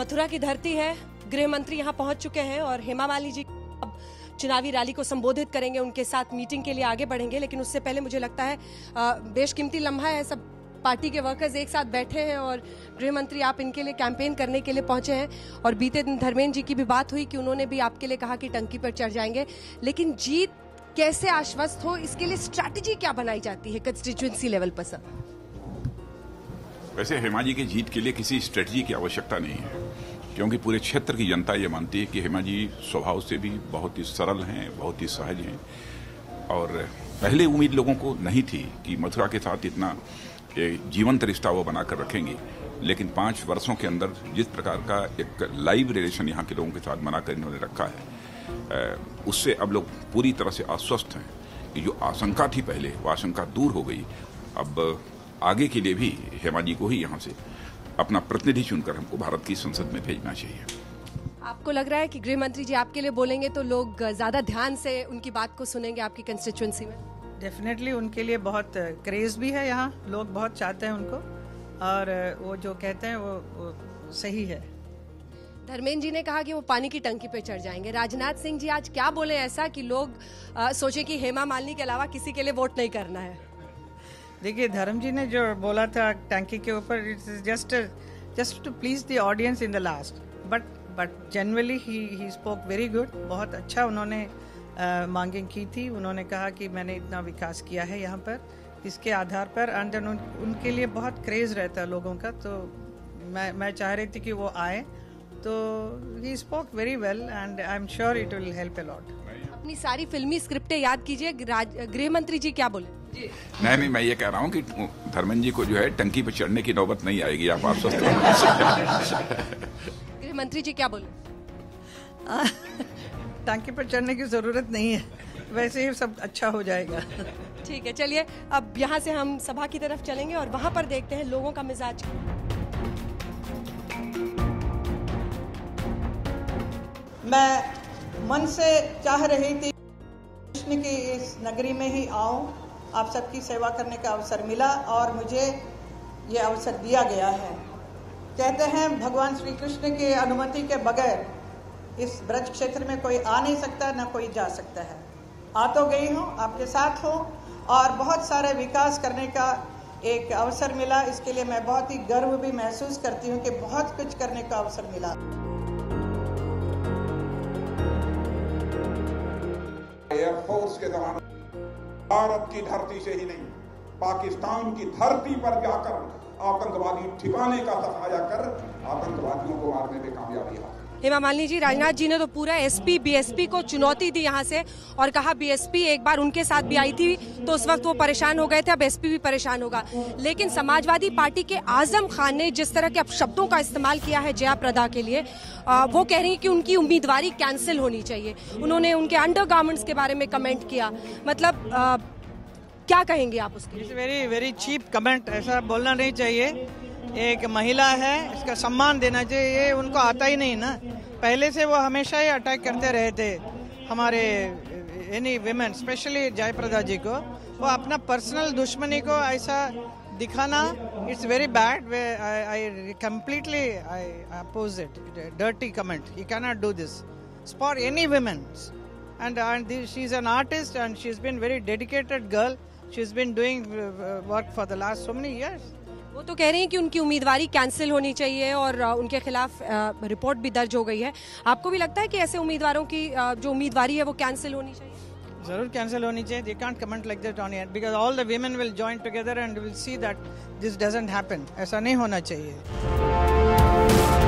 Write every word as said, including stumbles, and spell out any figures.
मथुरा की धरती है, गृह मंत्री यहाँ पहुंच चुके हैं और हेमा मालिनी जी अब चुनावी रैली को संबोधित करेंगे, उनके साथ मीटिंग के लिए आगे बढ़ेंगे। लेकिन उससे पहले मुझे लगता है बेशकीमती लम्हा है, सब पार्टी के वर्कर्स एक साथ बैठे हैं और गृह मंत्री आप इनके लिए कैंपेन करने के लिए पहुंचे हैं। और बीते दिन धर्मेंद्र जी की भी बात हुई कि उन्होंने भी आपके लिए कहा कि टंकी पर चढ़ जाएंगे, लेकिन जीत कैसे आश्वस्त हो इसके लिए स्ट्रैटेजी क्या बनाई जाती है कंस्टिट्यूएंसी लेवल पर? सर वैसे हेमा जी की जीत के लिए किसी स्ट्रैटेजी की आवश्यकता नहीं है, क्योंकि पूरे क्षेत्र की जनता ये मानती है कि हेमा जी स्वभाव से भी बहुत ही सरल हैं, बहुत ही सहज हैं। और पहले उम्मीद लोगों को नहीं थी कि मथुरा के साथ इतना जीवंत रिश्ता वो बनाकर रखेंगे, लेकिन पाँच वर्षों के अंदर जिस प्रकार का एक लाइव रिलेशन यहाँ के लोगों के साथ बनाकर इन्होंने रखा है, उससे अब लोग पूरी तरह से आश्वस्त हैं कि जो आशंका थी पहले वो आशंका दूर हो गई। अब आगे के लिए भी हेमा जी को ही यहाँ से अपना प्रतिनिधि चुनकर हमको भारत की संसद में भेजना चाहिए। आपको लग रहा है कि गृह मंत्री जी आपके लिए बोलेंगे तो लोग ज़्यादा ध्यान से उनकी बात को सुनेंगे आपकी कंस्टिट्यूएंसी में? डेफिनेटली उनके लिए बहुत क्रेज भी है यहाँ, लोग बहुत चाहते हैं उनको और वो जो कहते हैं वो, वो सही है। धर्मेंद्र जी ने कहा कि वो पानी की टंकी पे चढ़ जाएंगे। राजनाथ सिंह जी आज क्या बोले ऐसा कि लोग आ, सोचे कि हेमा मालिनी के अलावा किसी के लिए वोट नहीं करना है? देखिए धर्म जी ने जो बोला था टंकी के ऊपर, it's just just to please the audience in the last, but but generally he he spoke very good. बहुत अच्छा उन्होंने Uh, मांगिंग की थी, उन्होंने कहा कि मैंने इतना विकास किया है यहाँ पर, इसके आधार पर एंड उन, उनके लिए बहुत क्रेज रहता है लोगों का, तो मैं मैं चाह रही थी कि वो आए, तो he spoke very well and I am sure it will help a lot. अपनी सारी फिल्मी स्क्रिप्टें याद कीजिए, गृह मंत्री जी क्या बोले? नहीं नहीं मैं ये कह रहा हूँ कि धर्मेंद्र जी को जो है टंकी पर चढ़ने की नौबत नहीं आएगी, आप आश्वस्त रहिए। गृह मंत्री जी क्या बोले? टांकी पर चढ़ने की जरूरत नहीं है, वैसे ही सब अच्छा हो जाएगा। ठीक है, चलिए अब यहाँ से हम सभा की तरफ चलेंगे और वहाँ पर देखते हैं लोगों का मिजाज। मैं मन से चाह रही थी कृष्ण की इस नगरी में ही आऊं, आप सबकी सेवा करने का अवसर मिला और मुझे ये अवसर दिया गया है। कहते हैं भगवान श्री कृष्ण की अनुमति के बगैर इस ब्रज क्षेत्र में कोई आ नहीं सकता, ना कोई जा सकता है। आ तो गई हूँ, आपके साथ हूँ और बहुत सारे विकास करने का एक अवसर मिला, इसके लिए मैं बहुत ही गर्व भी महसूस करती हूँ कि बहुत कुछ करने का अवसर मिला। एयरफोर्स के दौरान भारत की धरती से ही नहीं पाकिस्तान की धरती पर जाकर आतंकवादी ठिकाने का सफाया कर आतंकवादियों को मारने में कामयाबी हासिल। हेमा मालिनी जी, राजनाथ जी ने तो पूरा एसपी बीएसपी को चुनौती दी यहाँ से और कहा बीएसपी एक बार उनके साथ भी आई थी तो उस वक्त वो परेशान हो गए थे, अब एसपी भी परेशान होगा। लेकिन समाजवादी पार्टी के आजम खान ने जिस तरह के अपशब्दों का इस्तेमाल किया है जया प्रदा के लिए, आ, वो कह रही है कि उनकी उम्मीदवारी कैंसिल होनी चाहिए। उन्होंने उनके अंडर गारमेंट्स के बारे में कमेंट किया, मतलब आ, क्या कहेंगे आप उसके? It's very very cheap comment, ऐसा बोलना नहीं चाहिए। एक महिला है, इसका सम्मान देना चाहिए, ये उनको आता ही नहीं ना। पहले से वो हमेशा ही अटैक करते रहे थे हमारे any women, specially Jaya Prada ji को। वो अपना पर्सनल दुश्मनी को ऐसा दिखाना, it's very bad. I completely I oppose it, dirty comment, you can not do this for any women. And and she is an artist and she is been very dedicated girl, she is been doing work for the last so many years. वो तो कह रही हैं कि उनकी उम्मीदवारी cancel होनी चाहिए और उनके खिलाफ रिपोर्ट भी दर्ज हो गई है। आपको भी लगता है कि ऐसे उम्मीदवारों की जो उम्मीदवारी है वो कैंसिल होनी चाहिए? जरूर कैंसिल होनी चाहिए। They can't comment like that on it because all the women will join together and will see that this doesn't happen. ऐसा नहीं होना चाहिए।